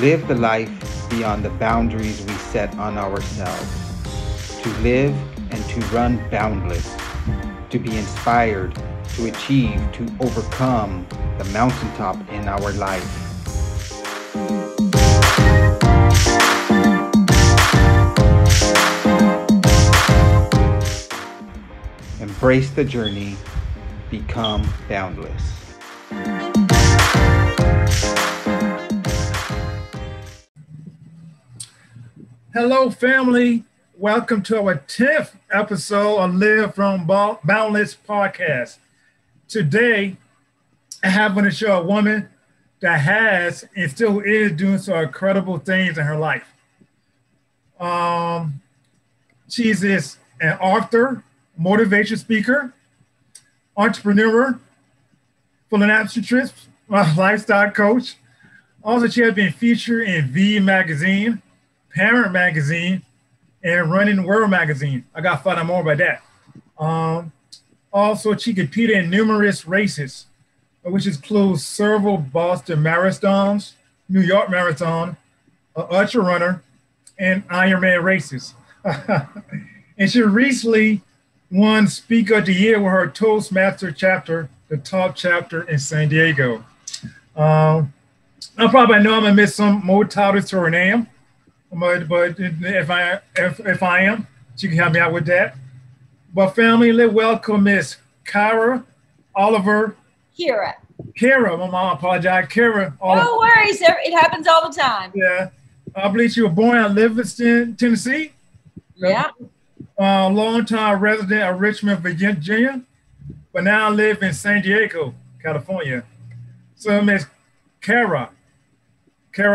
live the life beyond the boundaries we set on ourselves, to live and to run boundless, to be inspired, to achieve, to overcome the mountaintop in our life. Embrace the journey, become boundless. Hello, family. Welcome to our 10th episode of Live From Boundless podcast. Today, I have on the show a woman that has and still is doing some incredible things in her life. She's an author, motivation speaker, entrepreneur, philanthropist, lifestyle coach. Also, she has been featured in V Magazine, Parent magazine, and Running World magazine. I got to find out more about that. Also, she competed in numerous races, which includes several Boston Marathons, New York Marathon, an ultra runner, and Ironman races. And she recently won Speaker of the Year with her Toastmasters chapter, the top chapter in San Diego. I probably know I'm gonna miss some more titles to her name, but if I am, she can help me out with that. But family, let's welcome Miss Kyra Oliver. Kyra, my mom apologized. Kyra Oliver. No worries, it happens all the time. Yeah, I believe you were born in Livingston, Tennessee. Yeah. Longtime resident of Richmond, Virginia, but now live in San Diego, California. So Miss Kyra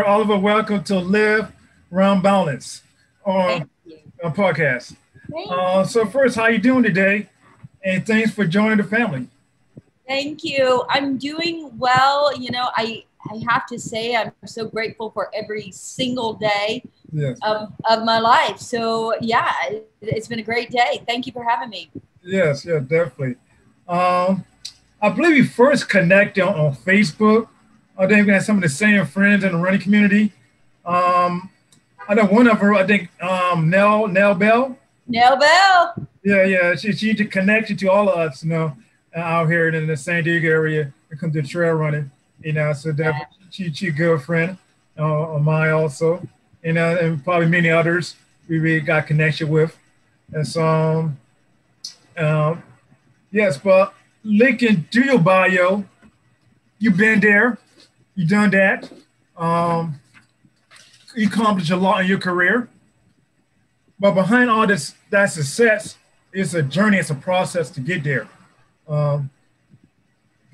Oliver, welcome to Live Run Boundless on a podcast. So first, how you doing today? And thanks for joining the family. Thank you. I'm doing well. You know, I have to say I'm so grateful for every single day. Yes. Of my life. So yeah, it's been a great day. Thank you for having me. Yes, yeah, definitely. I believe we first connected on Facebook. I think we had some of the same friends in the running community. I know one of her, I think Nell Bell. Nell Bell. Yeah. She connected to all of us, you know, out here in the San Diego area when it comes to trail running, you know, so definitely she good friend of mine also. And probably many others we really got connection with. And so, yes, but linking to your bio, you've been there, you've done that, you accomplished a lot in your career. But behind all this, that success, it's a journey, it's a process to get there.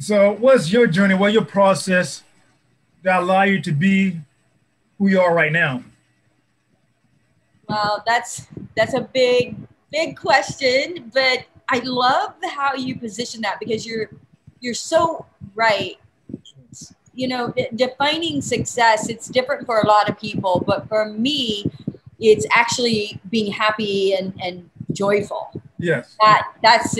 So what's your journey, what's your process that allow you to be who you are right now? Well, that's a big question, but I love how you position that because you're so right. You know, defining success, it's different for a lot of people, but for me, it's actually being happy and joyful. Yes. That's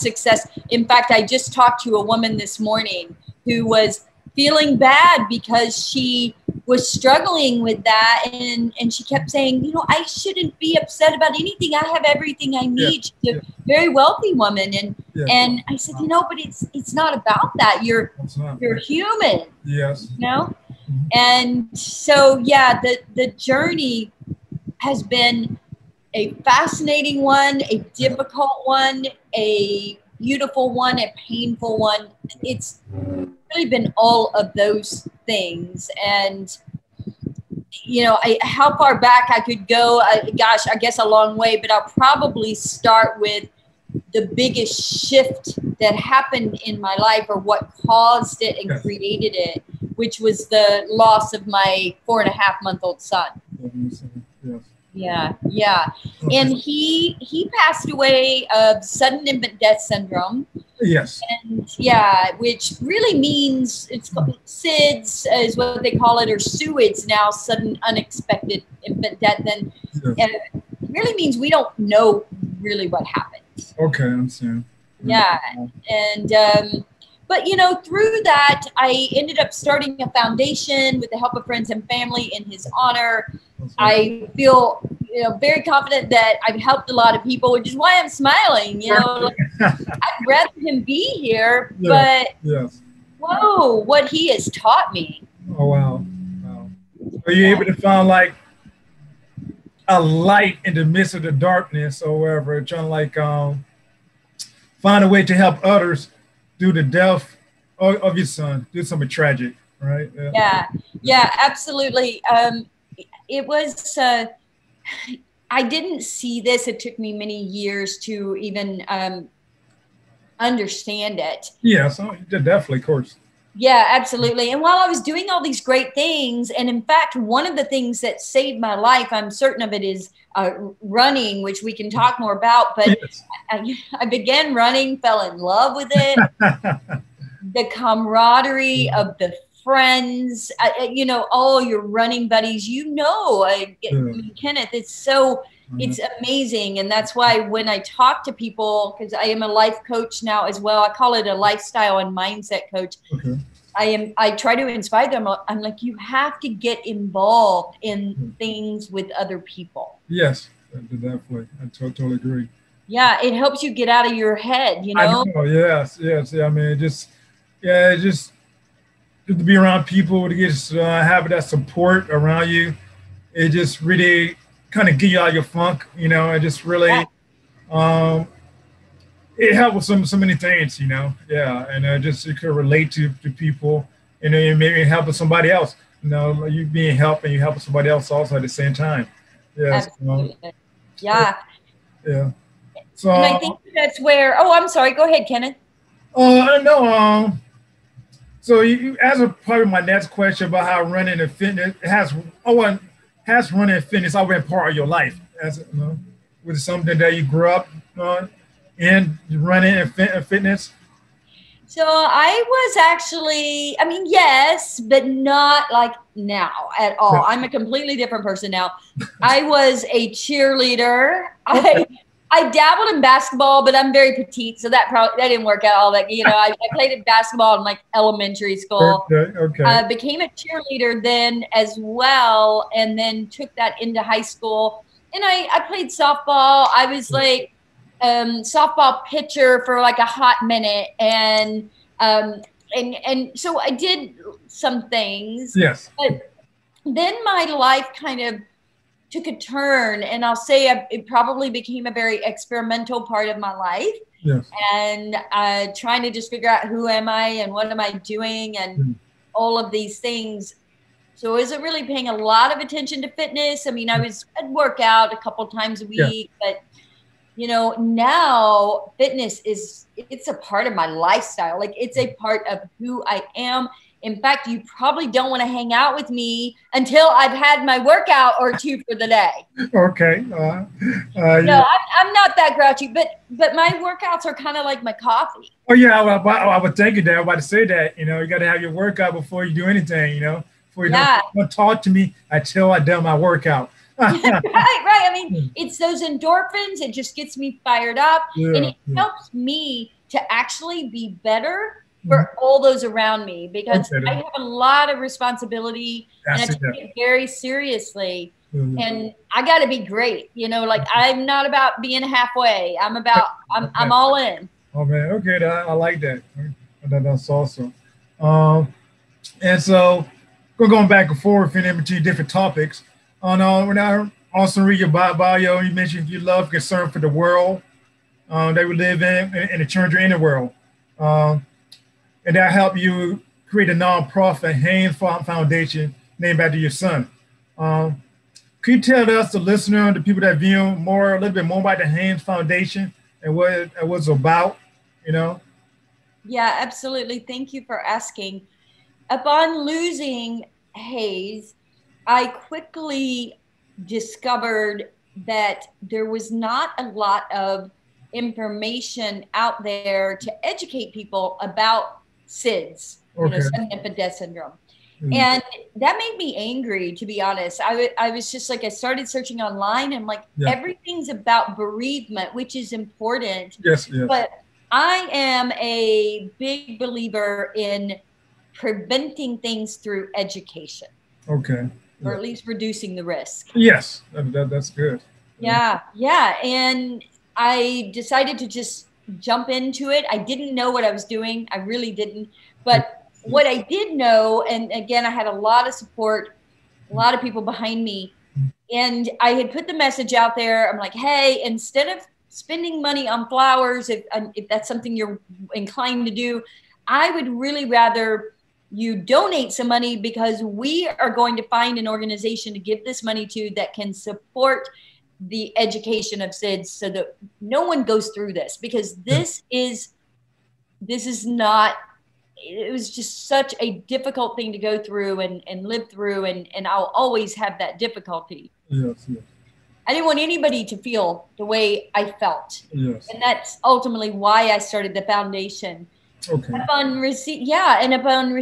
success. In fact, I just talked to a woman this morning who was feeling bad because she was struggling with that. And she kept saying, you know, I shouldn't be upset about anything. I have everything I need. Yeah, she's a very wealthy woman. And I said, you know, but it's not about that. You're human. Yes. You know? Mm-hmm. And so, yeah, the journey has been a fascinating one, a difficult one, a beautiful one, a painful one. It's really been all of those things. And you know, how far back I could go, gosh, I guess a long way, but I'll probably start with the biggest shift that happened in my life, or what caused it and created it, which was the loss of my 4.5-month-old son. Yeah. And he passed away of sudden infant death syndrome. Yes. And yeah, which really means it's called SIDS is what they call it, or SUIDS now, sudden unexpected infant death. And it really means we don't know really what happened. Okay, I'm saying. Yeah. And But, you know, through that, I ended up starting a foundation with the help of friends and family in his honor. I feel, you know, very confident that I've helped a lot of people, which is why I'm smiling. You know, I'd rather him be here, but whoa, what he has taught me. Oh, wow. Wow. Are you able to find like a light in the midst of the darkness or wherever, trying to like find a way to help others through the death of your son, do something tragic, right? Yeah, yeah, absolutely. It was, I didn't see this. It took me many years to even understand it. Yeah, so definitely, of course. Yeah, absolutely. And while I was doing all these great things, and in fact, one of the things that saved my life, I'm certain of it, is running, which we can talk more about. But yes. I began running, fell in love with it. The camaraderie of the friends, you know, all your running buddies, you know, Kenneth, it's so, it's amazing. And that's why when I talk to people, because I am a life coach now as well, I call it a lifestyle and mindset coach. Okay. I try to inspire them. I'm like, you have to get involved in things with other people. Yes, definitely. I totally agree. Yeah, it helps you get out of your head, you know? I know. Yes, yes. I mean, it just, yeah, it just to be around people, to get have that support around you. It just really kind of get you out of your funk, you know, and just really, it helped with so many things, you know, and just you could relate to people, and then maybe helping somebody else, you know, you being helped and you helping somebody else also at the same time. Yeah, So and I think that's where. Oh, I'm sorry. Go ahead, Kenneth. Oh, I don't know. So you asked probably my next question about how running and fitness has running and fitness always been part of your life? As you know, was it something that you grew up on in running and fitness? So I was actually, I mean, yes, but not like now at all. I'm a completely different person now. I was a cheerleader. Okay. I dabbled in basketball, but I'm very petite, so that didn't work out all that. You know, I played in basketball in like elementary school. Okay, okay. Became a cheerleader then as well, and then took that into high school. And I played softball. I was like softball pitcher for like a hot minute, and so I did some things. Yes. But then my life kind of took a turn, and I'll say it probably became a very experimental part of my life. Yes. And trying to just figure out who am I and what am I doing and all of these things. So I wasn't really paying a lot of attention to fitness. I mean, I'd work out a couple times a week, but you know, now fitness it's a part of my lifestyle. Like it's a part of who I am. In fact, you probably don't want to hang out with me until I've had my workout or two for the day. Okay. No, I'm not that grouchy, but my workouts are kind of like my coffee. Oh, yeah. I would think that. I was about to say that. You know, you got to have your workout before you do anything, you know. Before you don't talk to me until I've done my workout. Right. I mean, it's those endorphins. It just gets me fired up. Yeah, and it helps me to actually be better for all those around me, because I have a lot of responsibility and I take it very seriously. And I got to be great, you know, like I'm not about being halfway. I'm all in. Oh man, okay, I like that. That's awesome. And so we're going back and forth in between different topics. On when I also read your bio, you mentioned you love concern for the world that we live in the children in the world. And that helped you create a nonprofit, Haynes Foundation, named after your son. Could you tell us, the listener, the people that view more, a little bit more about the Haynes Foundation and what it was about, you know? Yeah, absolutely. Thank you for asking. Upon losing Hayes, I quickly discovered that there was not a lot of information out there to educate people about SIDS, you know, Sudden Infant Death Syndrome. And that made me angry, to be honest. I was just like, I started searching online and like, everything's about bereavement, which is important. Yes, yes. But I am a big believer in preventing things through education. Okay. Or at least reducing the risk. Yes, that's good. Yeah, yeah. And I decided to just jump into it. I didn't know what I was doing. I really didn't. But what I did know, and again, I had a lot of support, a lot of people behind me. And I had put the message out there. I'm like, hey, instead of spending money on flowers, if that's something you're inclined to do, I would really rather you donate some money, because we are going to find an organization to give this money to that can support the education of SIDS so that no one goes through this, because this is not, it was just such a difficult thing to go through and live through. And I'll always have that difficulty. Yes, yes. I didn't want anybody to feel the way I felt. Yes. And that's ultimately why I started the foundation. Okay. Upon receiving gosh, I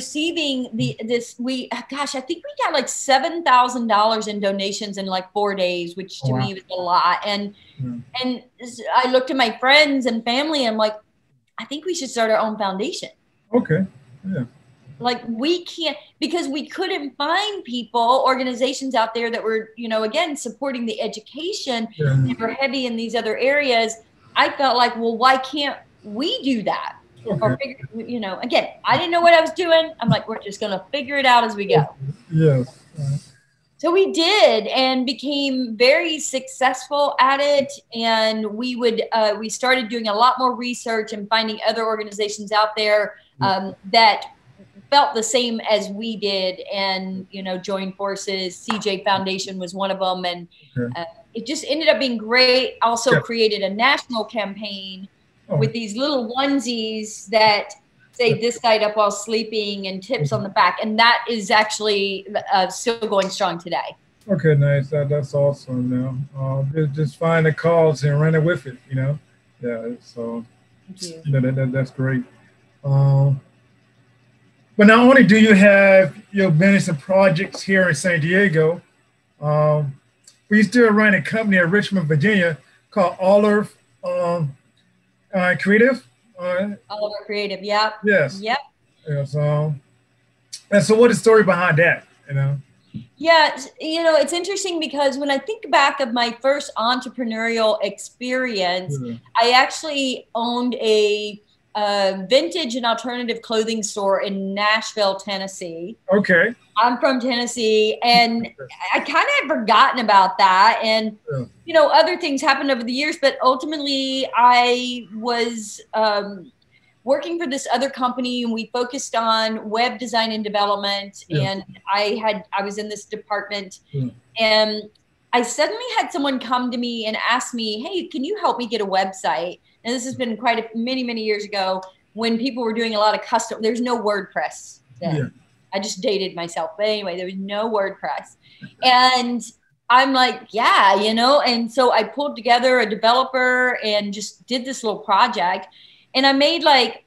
think we got like $7,000 in donations in like 4 days, which to me was a lot. And I looked at my friends and family, and I'm like, I think we should start our own foundation. Okay. Yeah. Like we can't, because we couldn't find people, organizations out there that were, you know, again, supporting the education. Yeah. They were heavy in these other areas. I felt like, well, why can't we do that? Okay. Or figure, you know, again, I didn't know what I was doing. I'm like, we're just going to figure it out as we go. Yes. So we did, and became very successful at it. And we would, we started doing a lot more research and finding other organizations out there that felt the same as we did, and, you know, joined forces. CJ Foundation was one of them. And it just ended up being great. Also created a national campaign with these little onesies that say "This Night Up While Sleeping" and tips on the back, and that is actually still going strong today. Okay, nice. That's awesome. Now, just find the cause and run it with it. You know, yeah. So, you know, that's great. But not only do you have your business and projects here in San Diego, we still run a company in Richmond, Virginia, called Oliver. Creative? Oliver Creative, yeah. Yes. Yep. Yeah, so, and so what is the story behind that, you know? Yeah, you know, it's interesting because when I think back of my first entrepreneurial experience, I actually owned a vintage and alternative clothing store in Nashville, Tennessee. Okay. I'm from Tennessee, and I kind of had forgotten about that. And, you know, other things happened over the years, but ultimately I was working for this other company, and we focused on web design and development. Yeah. And I was in this department, and I suddenly had someone come to me and ask me, hey, can you help me get a website? And this has been quite many years ago, when people were doing a lot of custom. There's no WordPress then. Yeah. I just dated myself. But anyway, there was no WordPress. And I'm like, yeah, you know. And so I pulled together a developer and just did this little project. And I made like,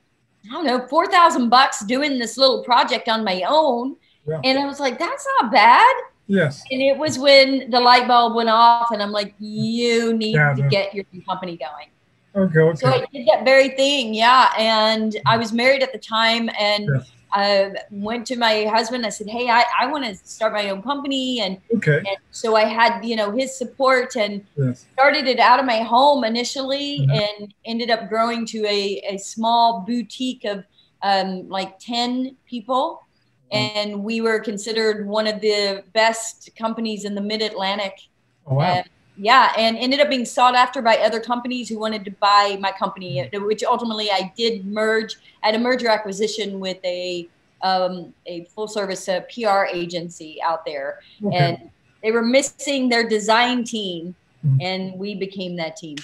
I don't know, $4,000 doing this little project on my own. Yeah. And I was like, that's not bad. Yes. And it was when the light bulb went off, and I'm like, you need to get your company going. Okay. So I did that very thing, yeah. And I was married at the time, and I went to my husband. I said, hey, I want to start my own company. And, and so I had, you know, his support, and started it out of my home initially, and ended up growing to a small boutique of like 10 people. And we were considered one of the best companies in the mid-Atlantic. Oh, wow. Yeah, and ended up being sought after by other companies who wanted to buy my company, which ultimately I did merge at a merger acquisition with a full-service PR agency out there. Okay. And they were missing their design team, and we became that team.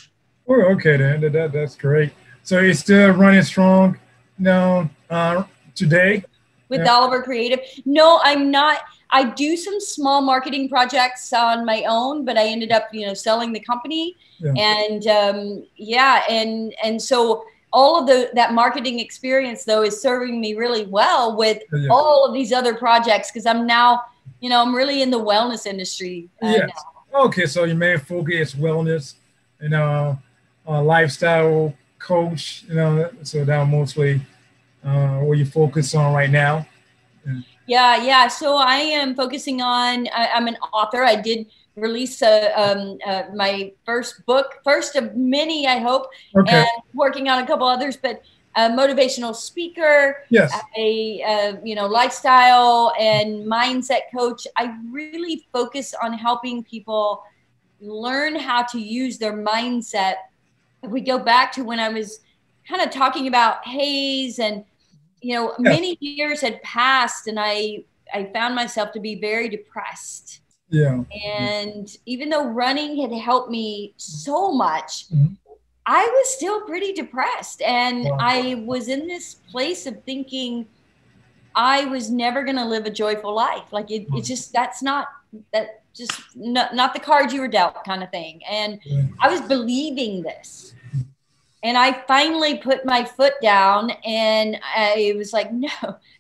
Oh, okay, then. That's great. So you're still running strong now today? With Oliver Creative? No, I'm not. I do some small marketing projects on my own, but I ended up, you know, selling the company. Yeah. And and so all of that marketing experience, though, is serving me really well with all of these other projects, because I'm now, you know, I'm really in the wellness industry. Now. Okay, so your main focus is wellness and lifestyle coach, you know, so that mostly what you focus on right now. Yeah. So I am focusing on, I'm an author. I did release my first book, first of many, I hope, and working on a couple others, but a motivational speaker, a lifestyle and mindset coach. I really focus on helping people learn how to use their mindset. If we go back to when I was kind of talking about Hayes and, you know, many years had passed and I found myself to be very depressed. Yeah. And even though running had helped me so much, I was still pretty depressed. And I was in this place of thinking I was never going to live a joyful life. Like it's just, that's not the card you were dealt kind of thing. And I was believing this. And I finally put my foot down and I was like, no,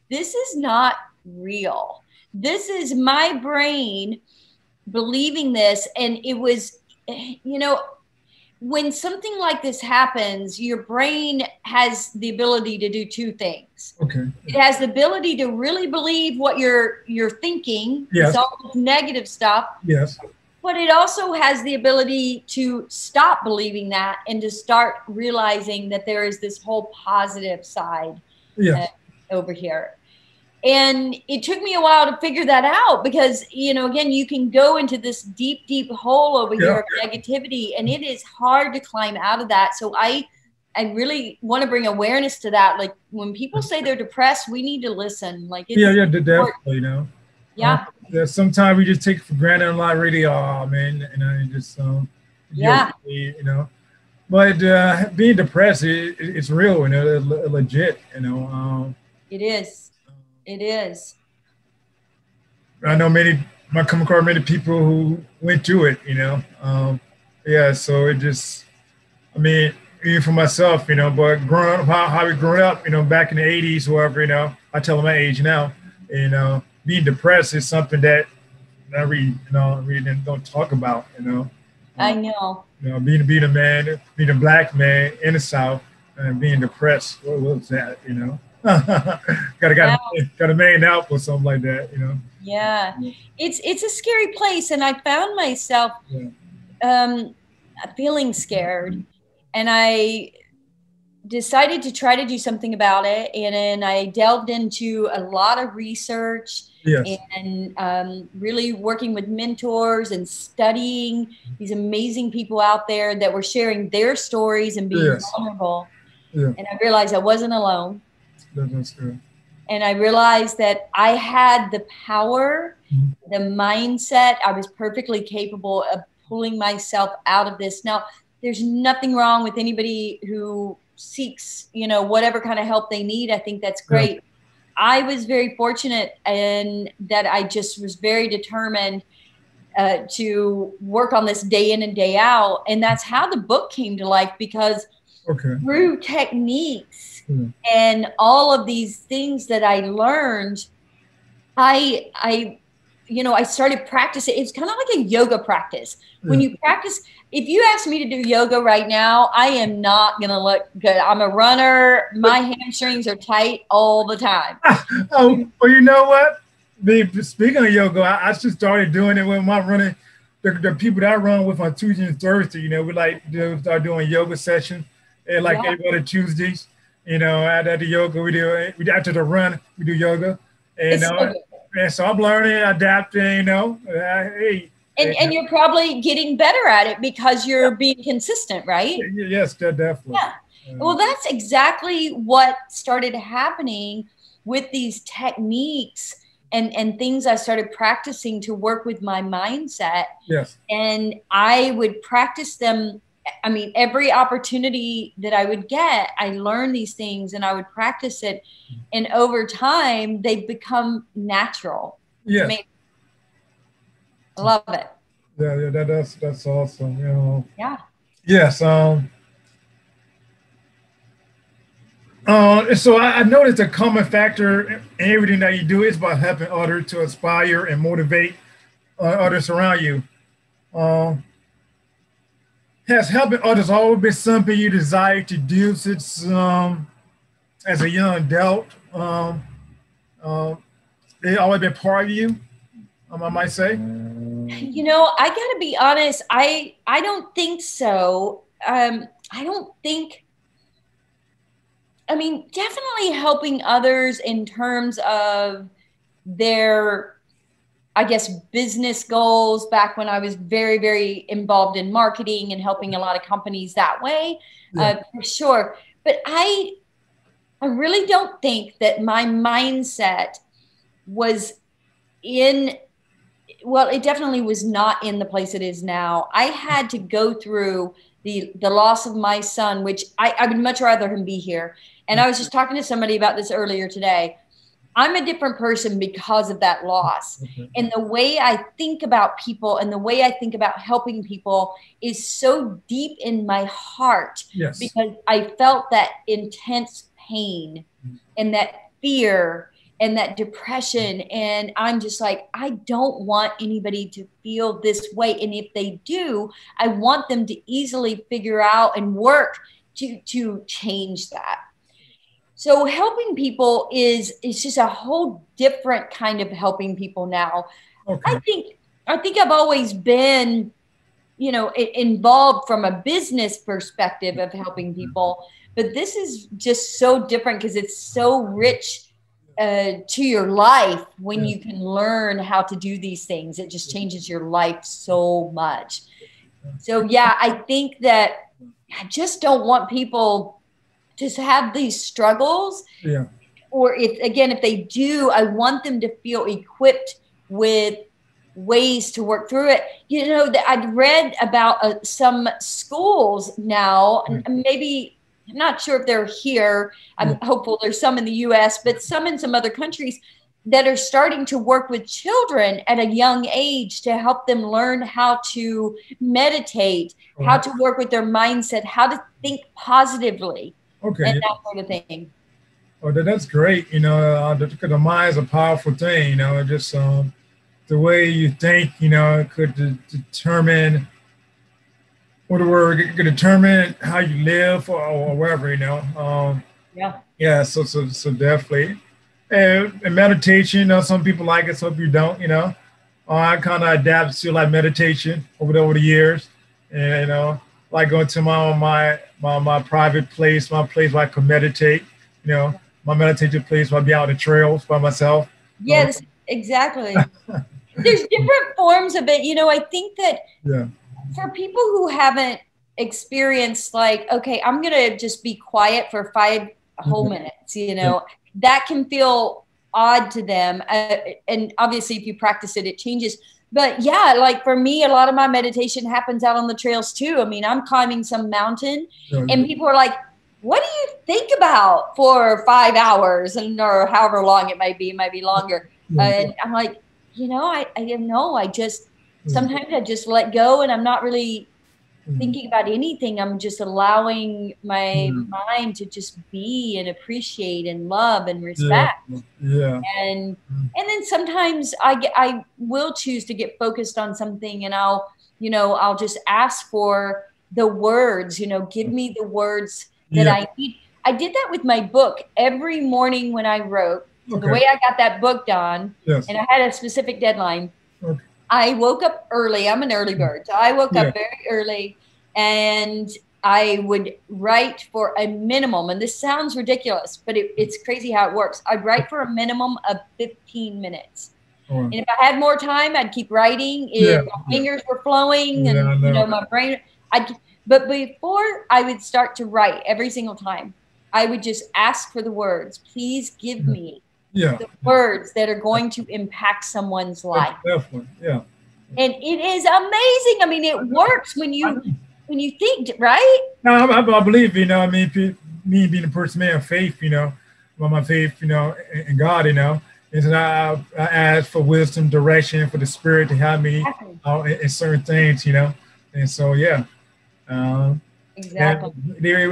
this is not real. This is my brain believing this. And it was, you know, when something like this happens, your brain has the ability to do two things. Okay. It has the ability to really believe what you're thinking. Yes. It's all negative stuff. Yes. But it also has the ability to stop believing that and to start realizing that there is this whole positive side over here. And it took me a while to figure that out because, you know, again, you can go into this deep, deep hole over here of negativity and it is hard to climb out of that. So I really want to bring awareness to that. Like when people say they're depressed, we need to listen. Like it's definitely, you know. Yeah. Sometimes we just take it for granted a lot, really, oh man, and I just, you know, but being depressed, it's real, you know, legit, you know. It is. It is. I know I come across many people who went through it, you know. So it just, I mean, even for myself, you know, but growing up, how we grew up, you know, back in the 80s, whoever, you know, I tell them my age now, you know, being depressed is something that I really don't talk about, you know. I know. You know, being a man, being a black man in the South and being depressed, what was that, you know? Gotta man out or something like that, you know. Yeah, it's a scary place, and I found myself feeling scared, and I decided to try to do something about it, and then I delved into a lot of research and really working with mentors and studying these amazing people out there that were sharing their stories and being vulnerable. Yeah. And I realized I wasn't alone. That's good. And I realized that I had the power, the mindset. I was perfectly capable of pulling myself out of this. Now, there's nothing wrong with anybody who seeks, you know, whatever kind of help they need. I think that's great. Yeah. I was very fortunate in that I just was very determined to work on this day in and day out. And that's how the book came to life, because through techniques, and all of these things that I learned, I started practicing. It's kind of like a yoga practice. When you practice, if you ask me to do yoga right now, I am not going to look good. I'm a runner. My hamstrings are tight all the time. Oh, well, you know what? Speaking of yoga, I just started doing it with my running. The people that I run with on Tuesday and Thursday, you know, we like to start doing yoga session and like every other Tuesdays. You know, at the yoga, we do after the run, we do yoga. And, so I'm learning, adapting, you know. And you're probably getting better at it because you're being consistent, right? Yes, definitely. Yeah. Well, that's exactly what started happening with these techniques and things I started practicing to work with my mindset. Yes. And I would practice them. I mean, every opportunity that I would get, I learned these things and I would practice it. And over time, they become natural. Yeah. I love it. Yeah, that's awesome. You know. Yeah. Yes. So I noticed a common factor in everything that you do is about helping others to inspire and motivate others around you. Has helping others always been something you desire to do since as a young adult? It always been part of you, I might say. You know, I gotta be honest. I don't think so. I don't think. I mean, definitely helping others in terms of their, I guess, business goals back when I was very, very involved in marketing and helping a lot of companies that way, for sure. But I really don't think that my mindset was in, well, it definitely was not in the place it is now. I had to go through the loss of my son, which I would much rather him be here. And I was just talking to somebody about this earlier today. I'm a different person because of that loss. And the way I think about people and the way I think about helping people is so deep in my heart, yes, because I felt that intense pain and that fear and that depression. And I'm just like, I don't want anybody to feel this way. And if they do, I want them to easily figure out and work to change that. So helping people is just a whole different kind of helping people now. Okay. I think I've always been, you know, involved from a business perspective of helping people, but this is just so different because it's so rich to your life when you can learn how to do these things. It just changes your life so much. So yeah, I think that I just don't want people just have these struggles, yeah, or if they do, I want them to feel equipped with ways to work through it. You know, that I'd read about some schools now, and maybe, I'm not sure if they're here, I'm hopeful there's some in the US, but some in some other countries that are starting to work with children at a young age to help them learn how to meditate, how to work with their mindset, how to think positively. Okay. And that sort of thing. Oh, that's great. You know, the mind is a powerful thing. You know, just the way you think, you know, could determine could determine how you live or wherever. You know. Yeah. So definitely. And meditation. You know, some people like it, some people don't. You know, I kind of adapted to like meditation over the years, and you know, like going to my private place, my place where I could meditate, you know, my meditation place where I'd be out on the trails by myself. Yes, exactly. There's different forms of it. You know, I think that for people who haven't experienced like, okay, I'm going to just be quiet for 5 whole minutes, you know, that can feel odd to them. And obviously if you practice it, it changes. But yeah, like for me, a lot of my meditation happens out on the trails too. I mean, I'm climbing some mountain and people are like, what do you think about for 5 hours or however long it might be? It might be longer. And I'm like, you know, I don't know. I just, sometimes I just let go and I'm not really thinking about anything. I'm just allowing my mind to just be and appreciate and love and respect. And then sometimes I will choose to get focused on something and I'll just ask for the words, you know, give me the words that I need. I did that with my book every morning when I wrote. The way I got that book done, and I had a specific deadline. I woke up early. I'm an early bird. So I woke up very early and I would write for a minimum. And this sounds ridiculous, but it's crazy how it works. I'd write for a minimum of 15 minutes. And if I had more time, I'd keep writing. If my fingers were flowing and you know, my brain, but before I would start to write every single time, I would just ask for the words, please give me the words that are going to impact someone's life. Definitely. Yeah. And it is amazing. I mean, it works when you think, right? No, I believe, you know, I mean, me being a person, man of faith, you know, about my faith, you know, in God, you know, is that I ask for wisdom, direction, for the Spirit to help me in certain things, you know? And so, yeah. Exactly.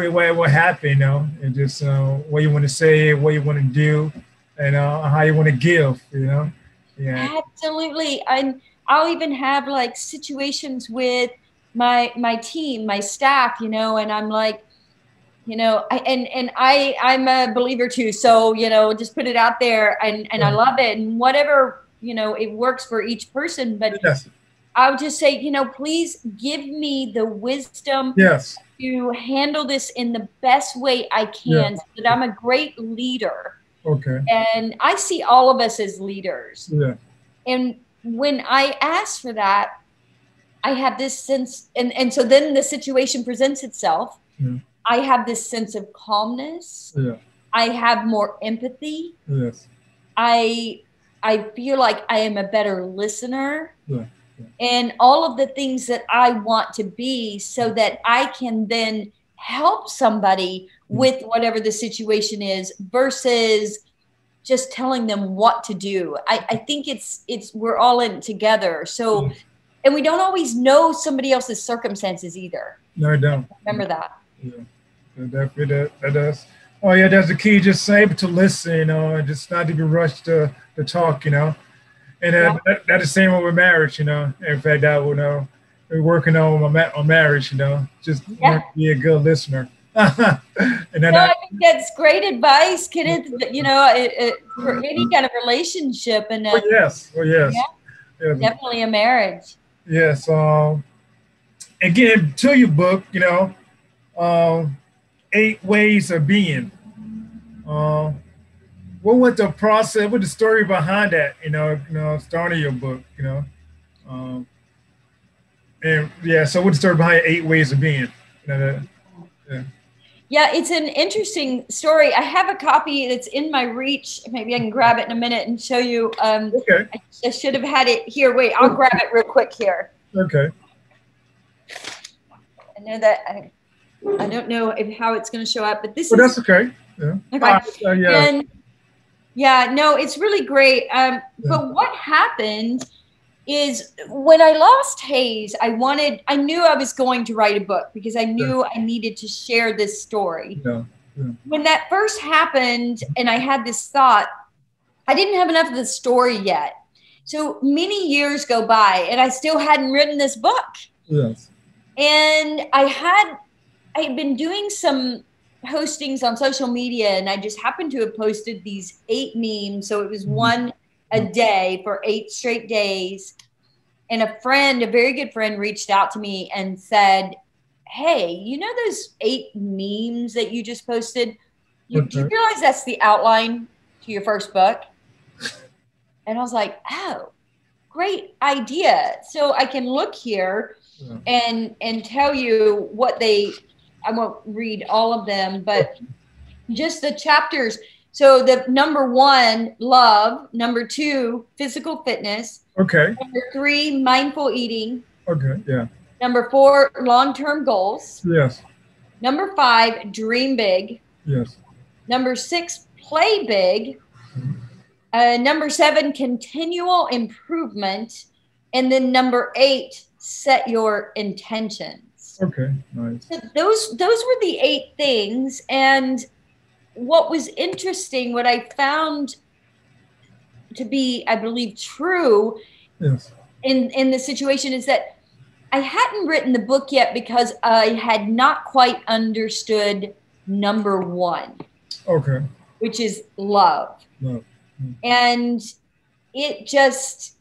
What happened, you know, and just what you want to say, what you want to do, and how you want to give, you know? Yeah. Absolutely. I'll even have like situations with my team, my staff, you know, and I'm like, you know, I'm a believer too. So, you know, just put it out there, and I love it, and whatever, you know, it works for each person, but yes. I would just say, you know, please give me the wisdom yes. to handle this in the best way I can, yeah. so that I'm a great leader. Okay. And I see all of us as leaders. Yeah. And when I ask for that, I have this sense, and so then the situation presents itself. Yeah. I have this sense of calmness. Yeah. I have more empathy. Yes. I feel like I am a better listener. Yeah. And all of the things that I want to be, so that I can then help somebody with whatever the situation is, versus just telling them what to do. I think it's we're all in it together. So, and we don't always know somebody else's circumstances either. No, I don't. Remember that. Yeah, that does. Oh yeah, that's the key. Just able to listen, you know, and just not to be rushed to talk, you know. And that's the same with marriage, you know. In fact, I will know we're working on marriage, you know, just yeah. be a good listener. And then no, I think that's great advice, Kenneth, you know, for any kind of relationship. And oh, yes, oh, yes. Yeah, definitely a marriage. Yes. Again, to your book, you know, 8 Ways of Being. What was the process? What was the story behind that? You know, starting your book, you know, and yeah. So, what's the story behind 8 Ways of Being? You know, yeah, it's an interesting story. I have a copy that's in my reach. Maybe I can grab it in a minute and show you. Okay. I should have had it here. Wait, I'll grab it real quick here. Okay. I know that I don't know if how it's going to show up, but this. Well, is, that's okay. Yeah. Okay. Yeah. And, yeah, no, it's really great. But what happened is when I lost Hayes, I knew I was going to write a book because I knew I needed to share this story. Yeah. Yeah. When that first happened and I had this thought, I didn't have enough of the story yet. So many years go by and I still hadn't written this book. Yes. And I had been doing some postings on social media, and I just happened to have posted these 8 memes. So it was one a day for 8 straight days. And a friend, a very good friend, reached out to me and said, "Hey, you know those 8 memes that you just posted? Do you realize that's the outline to your first book?" And I was like, "Oh, great idea." So I can look here and tell you what they... I won't read all of them, but just the chapters. So the number 1, love. Number 2, physical fitness. Okay. Number 3, mindful eating. Okay. Yeah. Number 4, long-term goals. Yes. Number 5, dream big. Yes. Number 6, play big. Number 7, continual improvement. And then number 8, set your intention. Okay, nice. So those were the 8 things. And what was interesting, what I found to be, I believe, true in the situation is that I hadn't written the book yet because I had not quite understood number 1. Okay. Which is love. Love. Mm. And it just,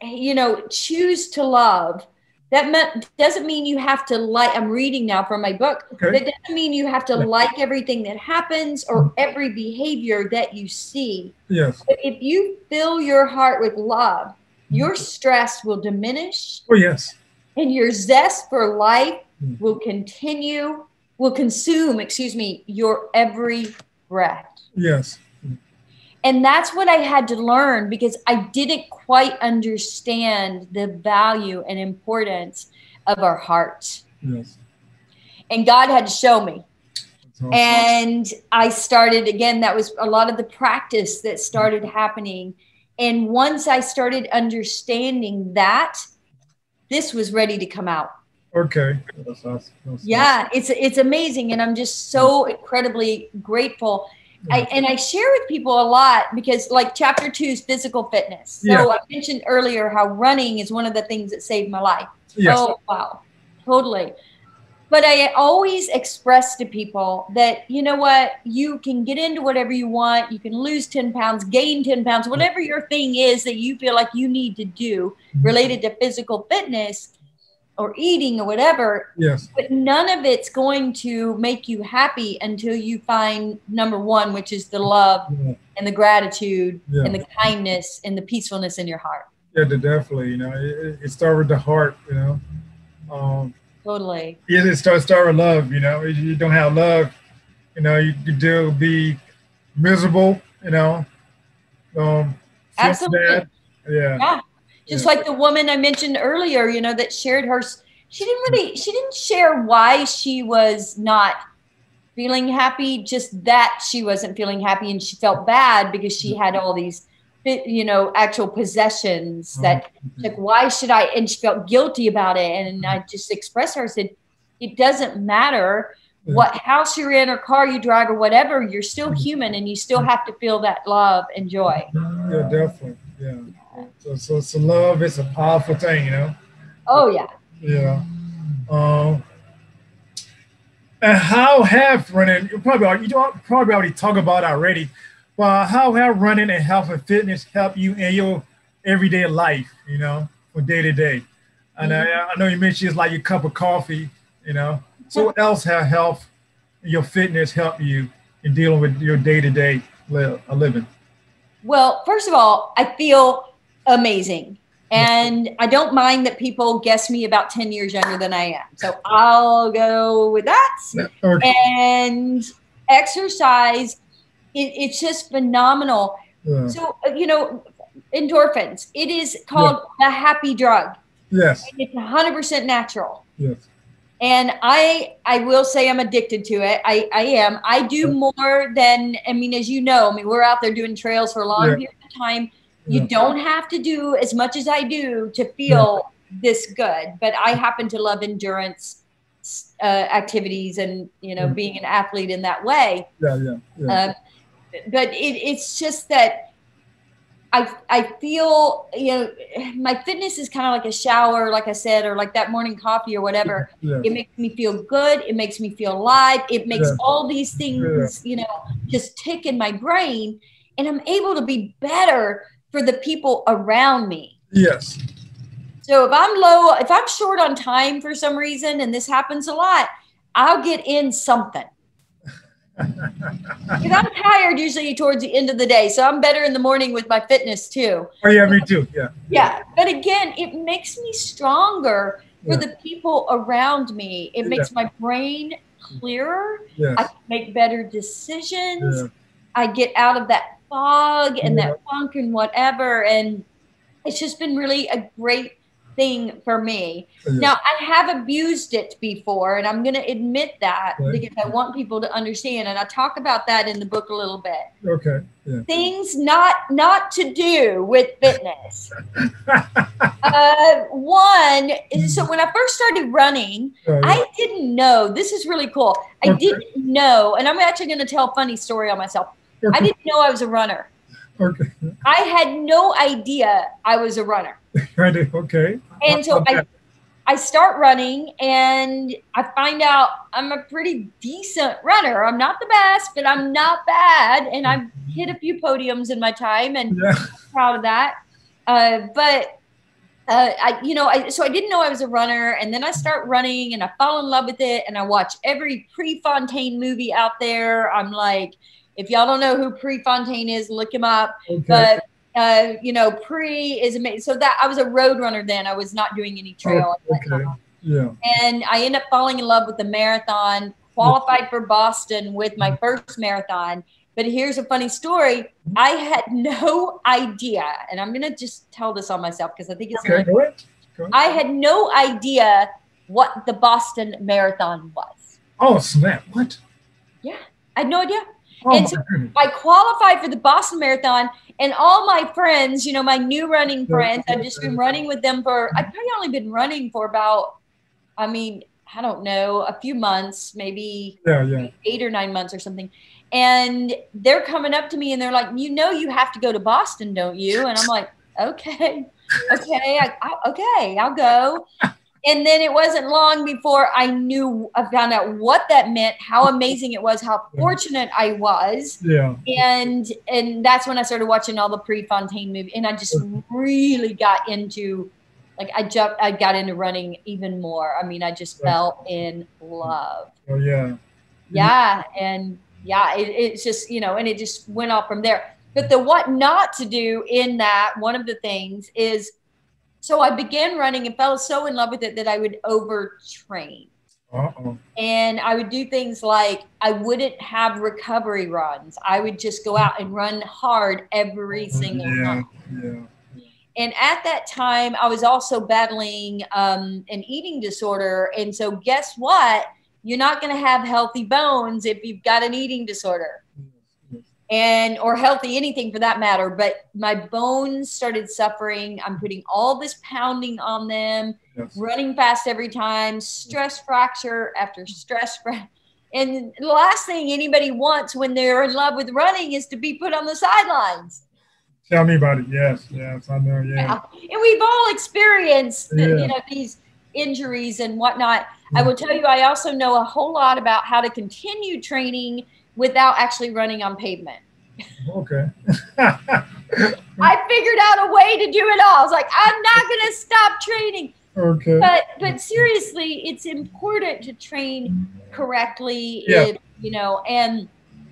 you know, choose to love. That doesn't mean you have to like, I'm reading now from my book. Okay. That doesn't mean you have to like everything that happens or every behavior that you see. Yes. But if you fill your heart with love, your stress will diminish. Oh, yes. And your zest for life will consume your every breath. Yes. And that's what I had to learn because I didn't quite understand the value and importance of our hearts. Yes. And God had to show me. Awesome. And I started, again, that was a lot of the practice that started happening. And once I started understanding that, this was ready to come out. Okay. That's awesome. That's awesome. It's amazing. And I'm just so incredibly grateful. I share with people a lot because, like, chapter 2 is physical fitness. So I mentioned earlier how running is one of the things that saved my life. Yes. Oh, wow. Totally. But I always express to people that, you know what, you can get into whatever you want. You can lose 10 pounds, gain 10 pounds, whatever your thing is that you feel like you need to do related to physical fitness or eating or whatever. Yes. But none of it's going to make you happy until you find number one, which is the love and the gratitude and the kindness and the peacefulness in your heart. Yeah, definitely. You know, it starts with the heart, you know. Totally. Yeah, it starts with love, you know. You don't have love, you know, you could still be miserable, you know. Absolutely. Sad. Yeah. Yeah. Just like the woman I mentioned earlier, you know, that shared her, she didn't share why she was not feeling happy, just that she wasn't feeling happy and she felt bad because she had all these, you know, actual possessions that, like, why should I, and she felt guilty about it. And I just expressed her, I said, it doesn't matter what house you're in or car you drive or whatever, you're still human and you still have to feel that love and joy. Yeah, definitely. Yeah. So love is a powerful thing, you know? Oh, yeah. Yeah. And how have running, you probably already talked about already, but how have running and health and fitness helped you in your everyday life, you know, from day to day? And I know you mentioned it's like your cup of coffee, you know? So what else have health, your fitness helped you in dealing with your day-to-day living? Well, first of all, I feel amazing. And I don't mind that people guess me about 10 years younger than I am. So I'll go with that. Okay. And exercise, it's just phenomenal. Yeah. So, you know, endorphins, it is called the happy drug. Yes. It's 100% natural. Yes. And I will say I'm addicted to it. I am. I do more than, I mean, as you know, I mean, we're out there doing trails for a long period of time. You don't have to do as much as I do to feel this good. But I happen to love endurance activities and, you know, being an athlete in that way. Yeah, yeah, yeah. But it's just that I feel, you know, my fitness is kind of like a shower, like I said, or like that morning coffee or whatever. Yeah. It makes me feel good. It makes me feel alive. It makes all these things, you know, just tick in my brain. And I'm able to be better for the people around me. Yes. So if I'm short on time for some reason, and this happens a lot, I'll get in something. Because I'm tired usually towards the end of the day. So I'm better in the morning with my fitness too. Oh yeah, me too. Yeah. Yeah. But again, it makes me stronger for the people around me. It makes my brain clearer. Yes. I can make better decisions. Yeah. I get out of that fog and that funk and whatever. And it's just been really a great thing for me. Yeah. Now, I have abused it before, and I'm going to admit that because I want people to understand. And I talk about that in the book a little bit. Okay. Yeah. Things not to do with fitness. One, so when I first started running, I didn't know. This is really cool. I didn't know, and I'm actually going to tell a funny story on myself. I didn't know I was a runner. Okay. I had no idea I was a runner. Okay. And so I start running and I find out I'm a pretty decent runner. I'm not the best, but I'm not bad. And I've hit a few podiums in my time and I'm proud of that. So I didn't know I was a runner. And then I start running and I fall in love with it. And I watch every Prefontaine movie out there. I'm like, if y'all don't know who Prefontaine is, look him up. Okay. But, you know, Pre is amazing. So that I was a road runner then. I was not doing any trail. Yeah. And I ended up falling in love with the marathon, qualified for Boston with my first marathon. But here's a funny story. I had no idea. And I'm going to just tell this on myself because I think it's okay. Go ahead. I had no idea what the Boston Marathon was. Oh, snap. What? Yeah. I had no idea. Oh, and so I qualified for the Boston Marathon and all my friends, you know, my new running friends, I've just been running with them for, I've probably only been running for about, I mean, I don't know, a few months, maybe 8 or 9 months or something. And they're coming up to me and they're like, you know, you have to go to Boston, don't you? And I'm like, okay, I'll go. And then it wasn't long before I found out what that meant, how amazing it was, how fortunate I was. Yeah. And that's when I started watching all the Prefontaine movies. And I just really got into, like, I got into running even more. I mean, I just fell in love. Oh, yeah. Yeah. And yeah, it's just, you know, and it just went off from there. But the what not to do in that, one of the things is, so I began running and fell so in love with it that I would overtrain. Uh-oh. And I would do things like I wouldn't have recovery runs. I would just go out and run hard every single night. Yeah. And at that time, I was also battling an eating disorder. And so guess what? You're not going to have healthy bones if you've got an eating disorder. And or healthy anything for that matter, but my bones started suffering. I'm putting all this pounding on them, running fast every time, stress fracture after stress fracture. And the last thing anybody wants when they're in love with running is to be put on the sidelines. Tell me about it. Yes, yes, I know. Yeah, yeah. And we've all experienced you know, these injuries and whatnot. I will tell you, I also know a whole lot about how to continue training without actually running on pavement. Okay. I figured out a way to do it all. I was like, I'm not going to stop training. Okay. But seriously, it's important to train correctly, if, you know, and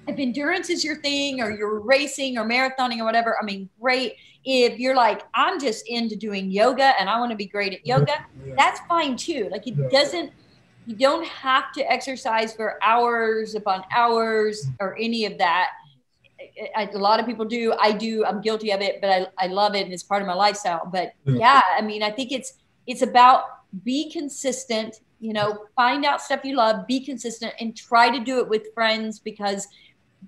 if endurance is your thing or you're racing or marathoning or whatever, I mean, great. If you're like, I'm just into doing yoga and I want to be great at yoga, that's fine too. Like it doesn't, you don't have to exercise for hours upon hours or any of that. A lot of people do. I do. I'm guilty of it, but I love it and it's part of my lifestyle. But yeah, I mean, I think it's about be consistent, you know, find out stuff you love, be consistent and try to do it with friends because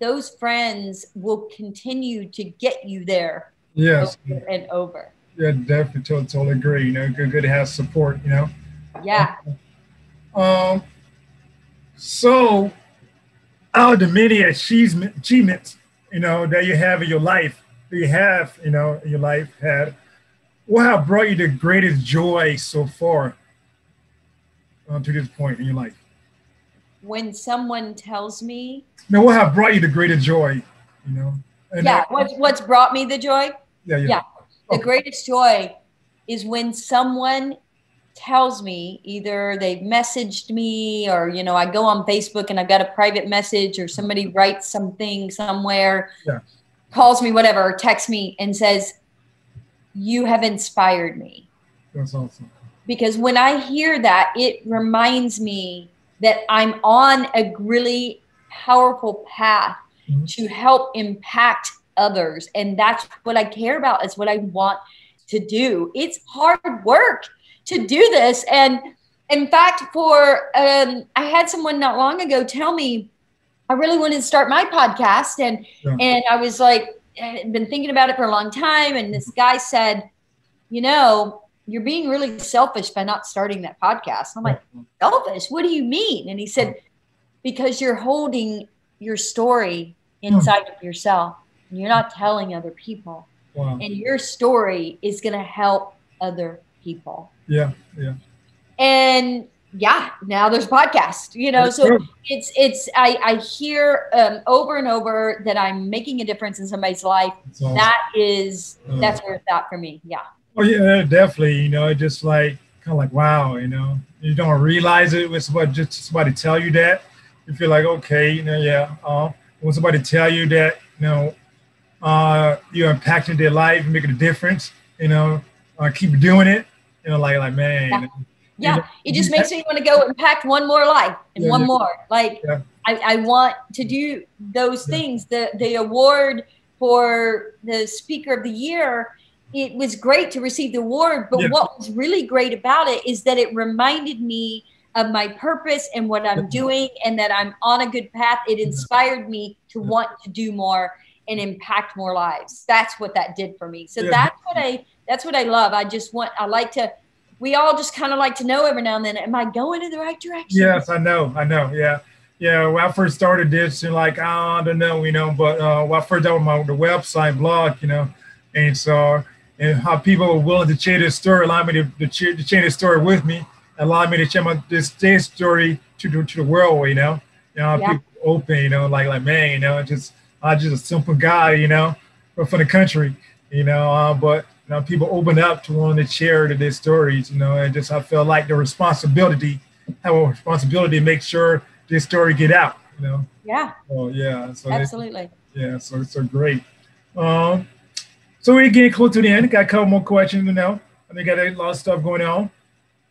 those friends will continue to get you there over and over. Yeah, definitely. Totally agree. You know, good to have support, you know? Yeah. So out of the many achievements, you know, that you have in your life, what have brought you the greatest joy so far to this point in your life? When someone tells me. No, what have brought you the greatest joy, you know? And yeah, what's brought me the joy? Yeah. The greatest joy is when someone tells me, either they've messaged me or, you know, I go on Facebook and I've got a private message or somebody writes something somewhere, calls me, whatever, or texts me and says, you have inspired me. That's awesome. Because when I hear that, it reminds me that I'm on a really powerful path to help impact others. And that's what I care about. It's what I want to do. It's hard work to do this. And in fact, for I had someone not long ago tell me, I really wanted to start my podcast. And I was like, I'd been thinking about it for a long time. And this guy said, you know, you're being really selfish by not starting that podcast. I'm like, selfish? What do you mean? And he said, because you're holding your story inside of yourself. And you're not telling other people. Wow. And your story is going to help other people. And now there's podcasts, you know, so it's I hear over and over that I'm making a difference in somebody's life. Awesome. That's where it's at for me. Oh yeah, definitely. You know, just like kind of like, wow, you know, you don't realize it when somebody tell you that. You feel like, okay, you know, when somebody tell you that, you know, you're impacting their life, making a difference, you know, keep doing it. You know, like man. Yeah. You know, it just makes me want to go impact one more life and one more. Like I want to do those things. The award for the Speaker of the Year, it was great to receive the award. But what was really great about it is that it reminded me of my purpose and what I'm doing and that I'm on a good path. It inspired me to want to do more and impact more lives. That's what that did for me. So that's what I love. I just want, I like to, we all just kind of like to know every now and then, am I going in the right direction? Yes, I know. Yeah. Yeah. When I first started this, you're like, I don't know, you know, but when I first done the website blog, you know, and so, and how people were willing to share their story, allow me to share their story with me. allowed me to share my this story to the world, you know. You know, yeah. People open, you know, like man, you know, I'm just a simple guy, you know, from the country, you know, but you know, people open up to want to share their stories, you know, and just I feel like the responsibility, have a responsibility to make sure this story get out, you know. Yeah. Oh yeah. So absolutely. Yeah. So it's so great. So we're getting close to the end. Got a couple more questions to know. I think I got a lot of stuff going on.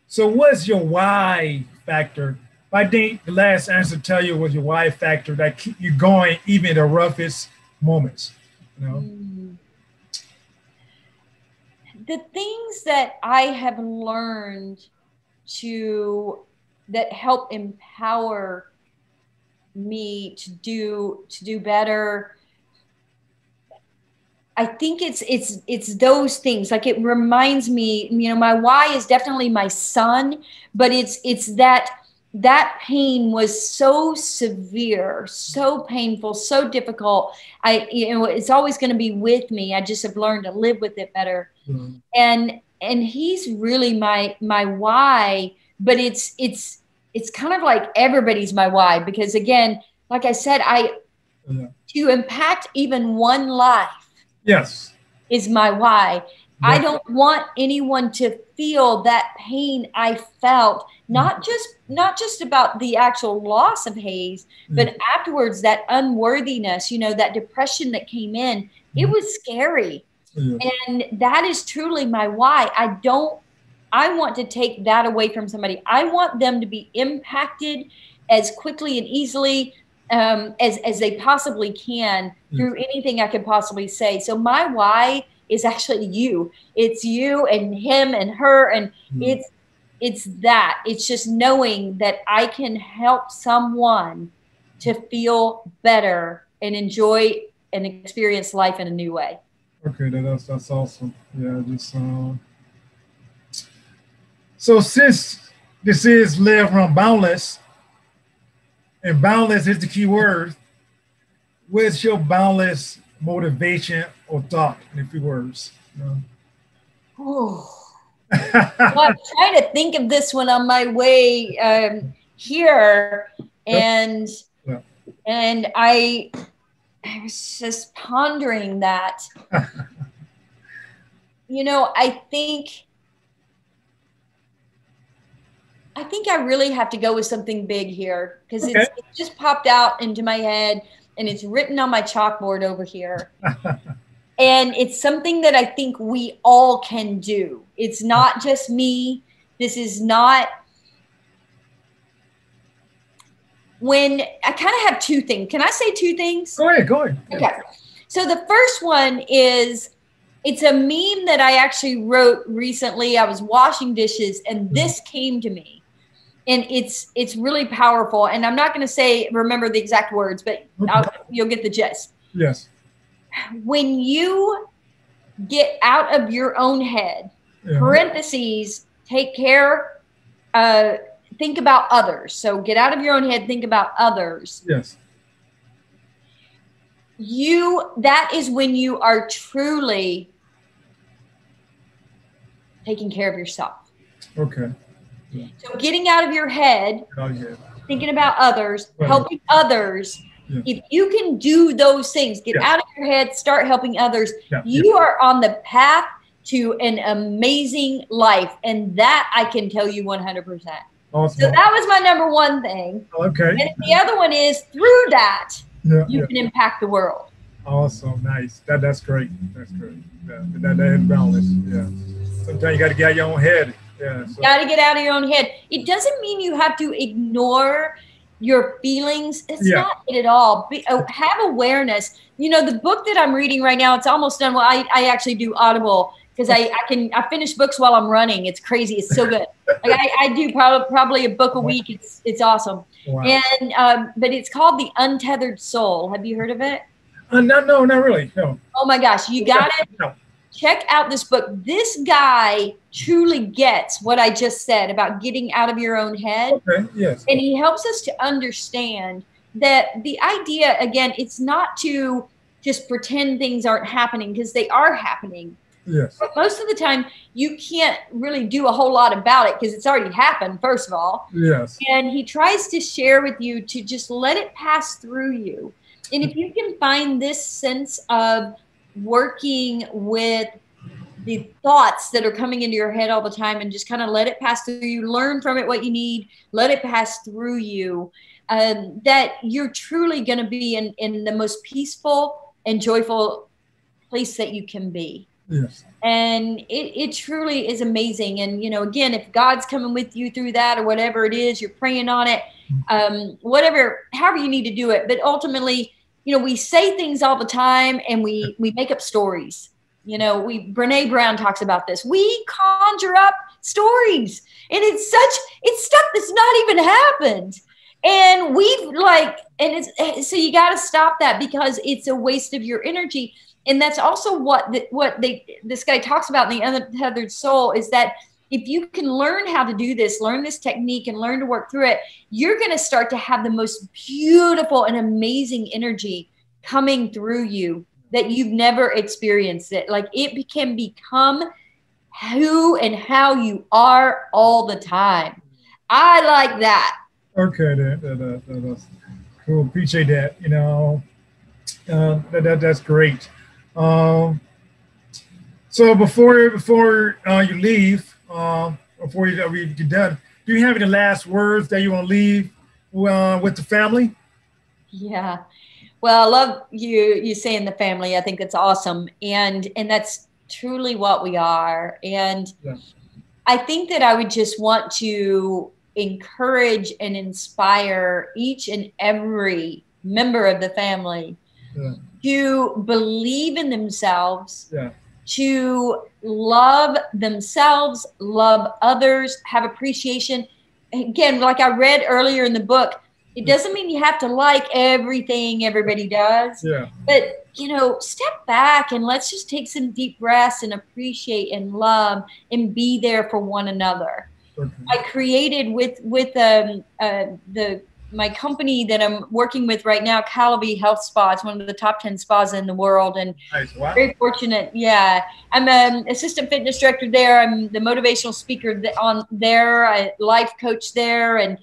So what's your why factor? I think the last answer tell you was your why factor that keep you going even in the roughest moments. You know? The things that I have learned that help empower me to do better. I think it's those things. Like it reminds me, you know, my why is definitely my son, but it's that pain was so severe, so painful, so difficult. You know, it's always going to be with me. I just have learned to live with it better. Mm-hmm. And he's really my why, but it's kind of like everybody's my why, because again, like I said, to impact even one life. Yes. Is my why. Yeah. I don't want anyone to feel that pain I felt, not just about the actual loss of Hayes, but afterwards that unworthiness, you know, that depression that came in, it was scary. Yeah. And that is truly my why. I want to take that away from somebody. I want them to be impacted as quickly and easily as they possibly can through anything I could possibly say. So my why is actually you. It's you and him and her, and it's that. It's just knowing that I can help someone to feel better and enjoy and experience life in a new way. Okay, that's awesome. Yeah, just so since this is Live Run Boundless, and boundless is the key word, what's your boundless motivation or thought in a few words? You know? Well, I'm trying to think of this one on my way here, and and I was just pondering that. You know, I think I really have to go with something big here, because it just popped out into my head and it's written on my chalkboard over here. And it's something that I think we all can do. It's not just me. This is not when I kind of have two things. Can I say two things? Go ahead. Okay. So the first one is, it's a meme that I actually wrote recently. I was washing dishes and this came to me. And it's really powerful. And I'm not going to remember the exact words, but you'll get the gist. Yes. When you get out of your own head, parentheses, take care, think about others. So get out of your own head, think about others. Yes. That is when you are truly taking care of yourself. Okay. So getting out of your head, thinking about others, helping others. Yeah. If you can do those things, get out of your head, start helping others, you are on the path to an amazing life. And that I can tell you 100%. Awesome. So that was my number one thing. Okay. And the other one is through that, you can impact the world. Awesome. Nice. That's great. That's great. Yeah. That is boundless. Yeah. Sometimes you got to get out of your own head. Yeah, so. Got to get out of your own head. It doesn't mean you have to ignore your feelings. It's not it at all. Have awareness. You know, the book that I'm reading right now, it's almost done. Well, I actually do Audible because I finish books while I'm running. It's crazy. It's so good. Like I do probably a book a week. It's awesome. Wow. And but it's called The Untethered Soul. Have you heard of it? No, not really. No. Oh my gosh, you got it. No. Check out this book. This guy truly gets what I just said about getting out of your own head. Okay, yes. And he helps us to understand that the idea, again, it's not to just pretend things aren't happening, because they are happening. Yes. But most of the time, you can't really do a whole lot about it because it's already happened, first of all. Yes. And he tries to share with you to just let it pass through you. And if you can find this sense of working with the thoughts that are coming into your head all the time and just kind of let it pass through you, learn from it what you need, let it pass through you, that you're truly going to be in the most peaceful and joyful place that you can be. Yes. And it truly is amazing. And, you know, again, if God's coming with you through that or whatever it is, you're praying on it, however you need to do it. But ultimately, you know, we say things all the time and we make up stories. You know, Brene Brown talks about this. We conjure up stories, and it's stuff that's not even happened. And so you got to stop that because it's a waste of your energy. And that's also what this guy talks about in The Untethered Soul is that if you can learn how to do this, learn this technique and learn to work through it, you're going to start to have the most beautiful and amazing energy coming through you that you've never experienced it. Like it can become who and how you are all the time. I like that. Okay, that's cool. Appreciate that. You know, that's great. So before you leave, before you get done, do you have any last words that you want to leave with the family? Yeah. Well, I love you saying the family. I think that's awesome. And that's truly what we are. And yes. I think that I would just want to encourage and inspire each and every member of the family yeah. to believe in themselves, yeah. to love themselves, love others, have appreciation. Again, like I read earlier in the book, it doesn't mean you have to like everything everybody does, yeah. but, you know, step back and let's just take some deep breaths and appreciate and love and be there for one another. Okay. I created with my company that I'm working with right now, Calabi Health Spa. It's one of the top 10 spas in the world, and nice. Wow. Very fortunate. Yeah, I'm an assistant fitness director there. I'm the motivational speaker on there, a life coach there, and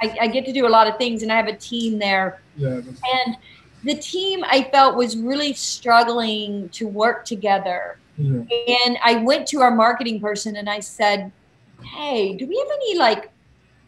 I get to do a lot of things. And I have a team there, yeah, and the team I felt was really struggling to work together. Yeah. And I went to our marketing person and I said, "Hey, do we have any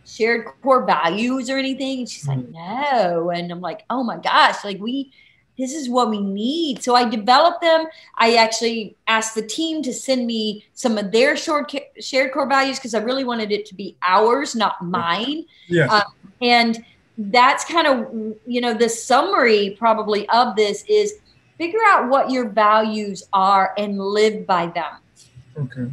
shared core values or anything?" And she's like, "No." And I'm like, "Oh my gosh, this is what we need." So I developed them. I actually asked the team to send me some of their shared core values because I really wanted it to be ours, not mine. Yes. And that's kind of, you know, the summary probably of this is figure out what your values are and live by them. Okay.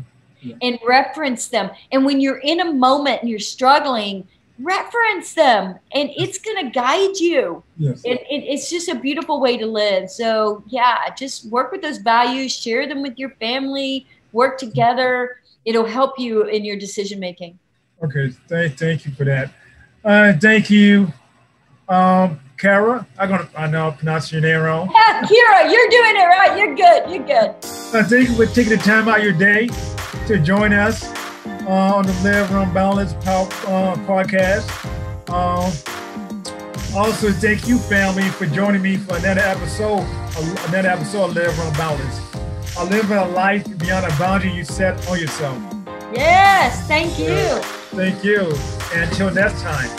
And reference them. And when you're in a moment and you're struggling, reference them, and it's going to guide you. Yes. It's just a beautiful way to live. So yeah, just work with those values, share them with your family, work together. It'll help you in your decision-making. Okay. Thank you for that. Thank you. Kyra, I know I'm pronouncing your name wrong. Yeah, Kyra, you're doing it right. You're good. You're good. Thank you for taking the time out of your day to join us on the Live Run Balance podcast. Also, thank you, family, for joining me for another episode of Live Run Balance. I live a life beyond a boundary you set on yourself. Yes, thank you. Thank you. Until next time.